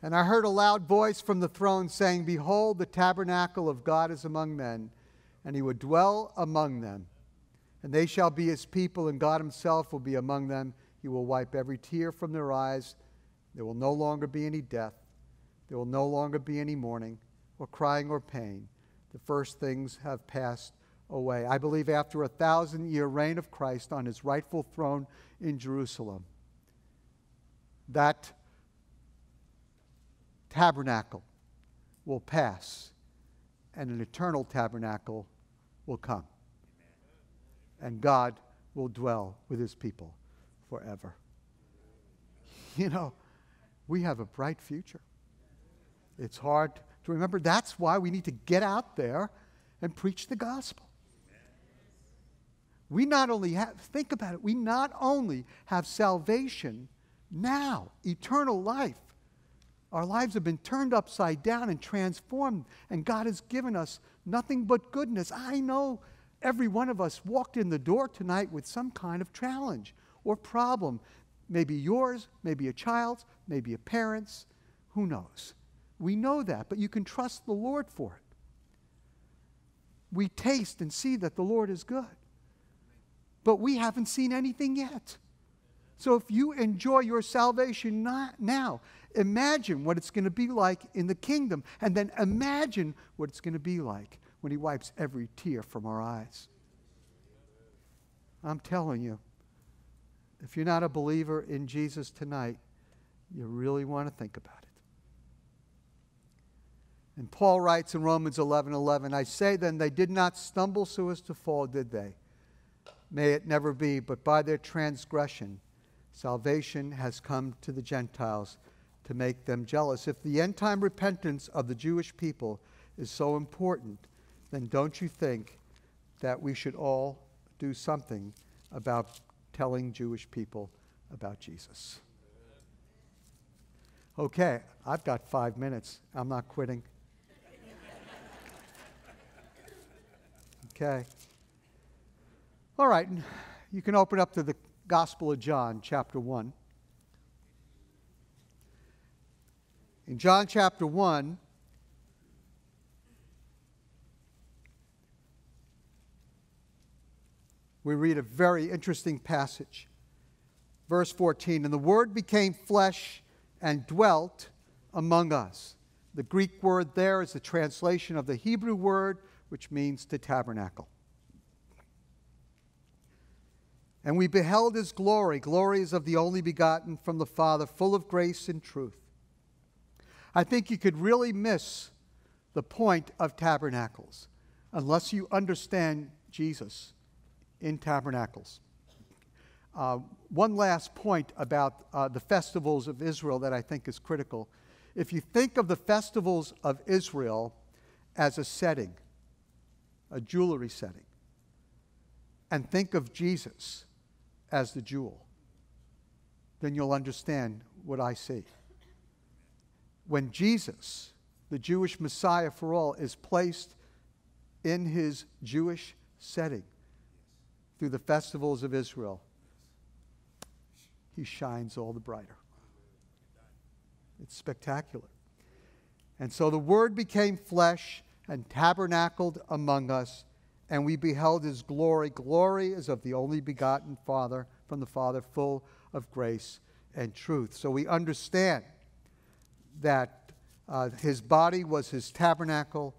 And I heard a loud voice from the throne saying, "Behold, the tabernacle of God is among men, and he would dwell among them. And they shall be his people, and God himself will be among them. He will wipe every tear from their eyes. There will no longer be any death. There will no longer be any mourning or crying or pain. The first things have passed away." I believe after a 1,000-year reign of Christ on his rightful throne in Jerusalem, that tabernacle will pass, and an eternal tabernacle will come. And God will dwell with his people forever. You know, we have a bright future. It's hard to remember. That's why we need to get out there and preach the gospel. We not only have, think about it, we not only have salvation now, eternal life. Our lives have been turned upside down and transformed, and God has given us nothing but goodness. I know every one of us walked in the door tonight with some kind of challenge or problem Maybe yours, maybe a child's, maybe a parent's, who knows? We know that, but you can trust the Lord for it. We taste and see that the Lord is good, but we haven't seen anything yet. So if you enjoy your salvation now, imagine what it's going to be like in the kingdom, and then imagine what it's going to be like when he wipes every tear from our eyes. I'm telling you, if you're not a believer in Jesus tonight, you really want to think about it. And Paul writes in Romans 11:11, I say then, they did not stumble so as to fall, did they? May it never be, but by their transgression, salvation has come to the Gentiles to make them jealous. If the end-time repentance of the Jewish people is so important, then don't you think that we should all do something about telling Jewish people about Jesus? Okay, I've got 5 minutes. I'm not quitting. Okay. All right, you can open up to the Gospel of John, chapter 1. In John chapter 1, we read a very interesting passage. Verse 14, and the Word became flesh and dwelt among us. The Greek word there is a translation of the Hebrew word, which means to tabernacle. And we beheld his glory. Glory is of the only begotten from the Father, full of grace and truth. I think you could really miss the point of tabernacles unless you understand Jesus in tabernacles. One last point about the festivals of Israel that I think is critical. If you think of the festivals of Israel as a setting, a jewelry setting, and think of Jesus as the jewel, then you'll understand what I see. When Jesus, the Jewish Messiah for all, is placed in his Jewish setting through the festivals of Israel, he shines all the brighter. It's spectacular. And so the Word became flesh and tabernacled among us, and we beheld his glory. Glory is of the only begotten Father, from the Father, full of grace and truth. So we understand that his body was his tabernacle,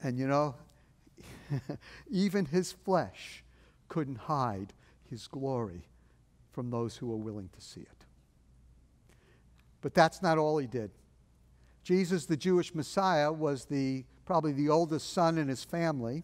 and you know, even his flesh couldn't hide his glory from those who were willing to see it. But that's not all he did. Jesus, the Jewish Messiah, was probably the oldest son in his family.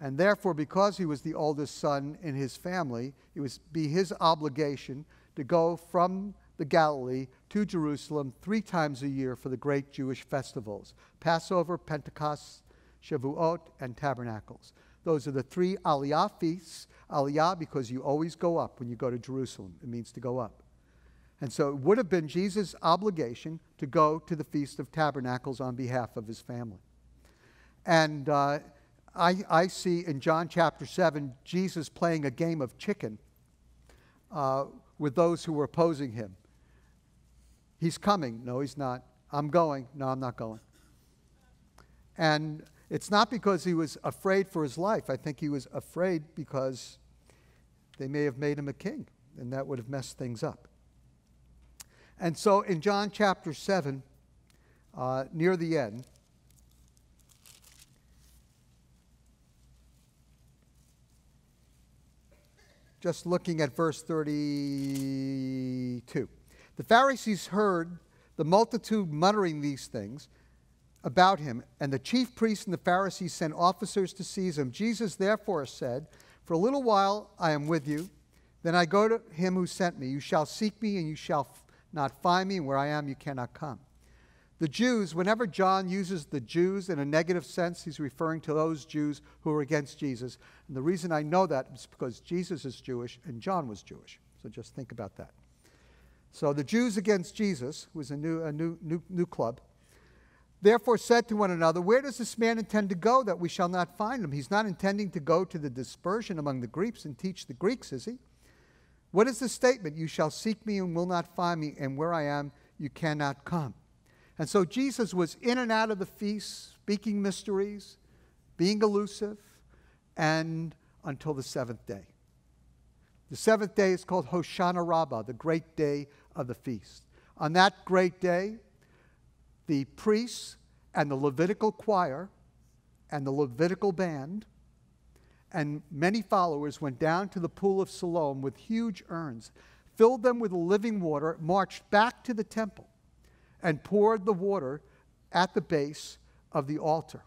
And therefore, because he was the oldest son in his family, it would be his obligation to go from the Galilee to Jerusalem 3 times a year for the great Jewish festivals: Passover, Pentecost, Shavuot, and Tabernacles. Those are the 3 Aliyah feasts. Aliyah, because you always go up when you go to Jerusalem. It means to go up. And so it would have been Jesus' obligation to go to the Feast of Tabernacles on behalf of his family. And I see in John chapter 7, Jesus playing a game of chicken with those who were opposing him. He's coming. No, he's not. I'm going. No, I'm not going. And it's not because he was afraid for his life. I think he was afraid because they may have made him a king, and that would have messed things up. And so in John chapter 7, near the end, just looking at verse 32. The Pharisees heard the multitude muttering these things about him, and the chief priests and the Pharisees sent officers to seize him. Jesus therefore said, for a little while I am with you, then I go to him who sent me. You shall seek me, and you shall not find me, and where I am you cannot come. The Jews, whenever John uses the Jews in a negative sense, he's referring to those Jews who are against Jesus. And the reason I know that is because Jesus is Jewish and John was Jewish. So just think about that. So the Jews against Jesus, who was a new club, therefore said to one another, where does this man intend to go that we shall not find him? He's not intending to go to the dispersion among the Greeks and teach the Greeks, is he? What is the statement? You shall seek me and will not find me, and where I am, you cannot come. And so Jesus was in and out of the feasts, speaking mysteries, being elusive, and until the seventh day. The seventh day is called Hoshana Rabbah, the great day of the feast. On that great day, the priests and the Levitical choir and the Levitical band and many followers went down to the pool of Siloam with huge urns, filled them with living water, marched back to the temple, and poured the water at the base of the altar.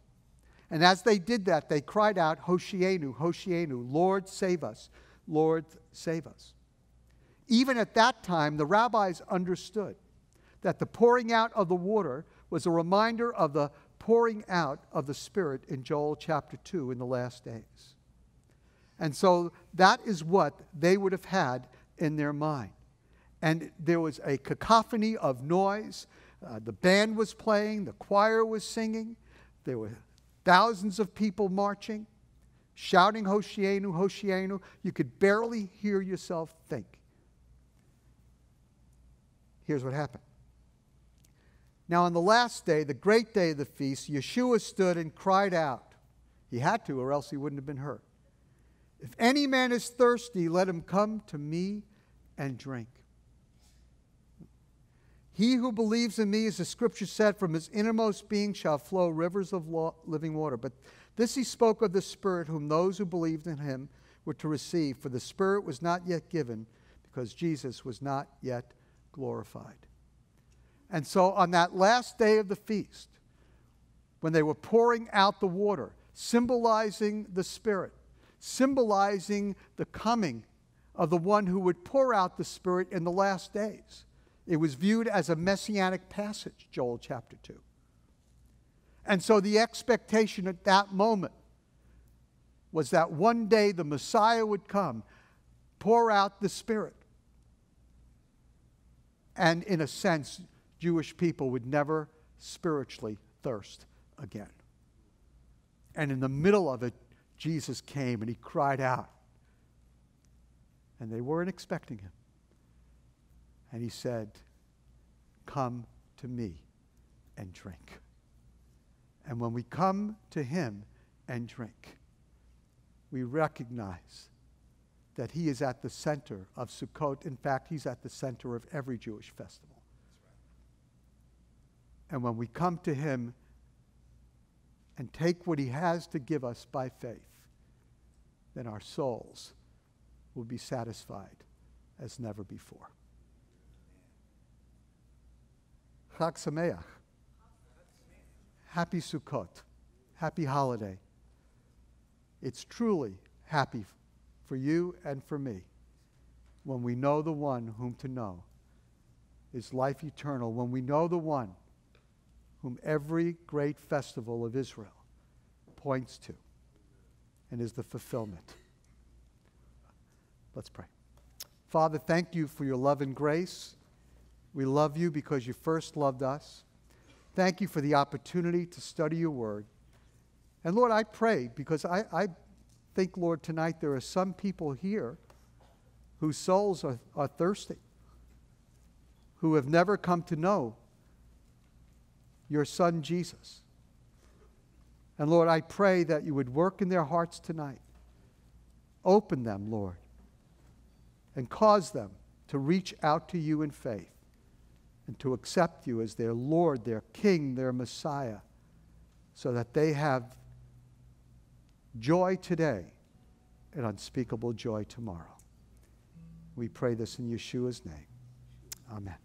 And as they did that, they cried out, Hosheanu, Hosheanu, Lord, save us, Lord, save us. Even at that time, the rabbis understood that the pouring out of the water was a reminder of the pouring out of the Spirit in Joel chapter 2 in the last days. And so that is what they would have had in their mind. And there was a cacophony of noise. The band was playing. The choir was singing. There were thousands of people marching, shouting Hosheanu, Hosheanu. You could barely hear yourself think. Here's what happened. Now on the last day, the great day of the feast, Yeshua stood and cried out. He had to, or else he wouldn't have been heard. If any man is thirsty, let him come to me and drink. He who believes in me, as the scripture said, from his innermost being shall flow rivers of living water. But this he spoke of the Spirit, whom those who believed in him were to receive. For the Spirit was not yet given, because Jesus was not yet glorified. And so on that last day of the feast, when they were pouring out the water, symbolizing the Spirit, symbolizing the coming of the one who would pour out the Spirit in the last days. It was viewed as a messianic passage, Joel chapter 2. And so the expectation at that moment was that one day the Messiah would come, pour out the Spirit. And in a sense, Jewish people would never spiritually thirst again. And in the middle of it, Jesus came and he cried out. And they weren't expecting him. And he said, come to me and drink. And when we come to him and drink, we recognize that he is at the center of Sukkot. In fact, he's at the center of every Jewish festival. And when we come to him and take what he has to give us by faith, then our souls will be satisfied as never before. Chag Sameach. Happy Sukkot. Happy holiday. It's truly happy for you and for me when we know the one whom to know is life eternal, when we know the one whom every great festival of Israel points to and is the fulfillment. Let's pray. Father, thank you for your love and grace. We love you because you first loved us. Thank you for the opportunity to study your word. And Lord, I pray because I think, Lord, tonight there are some people here whose souls are thirsty, who have never come to know your Son, Jesus. And Lord, I pray that you would work in their hearts tonight. Open them, Lord, and cause them to reach out to you in faith and to accept you as their Lord, their King, their Messiah, so that they have joy today and unspeakable joy tomorrow. We pray this in Yeshua's name. Amen.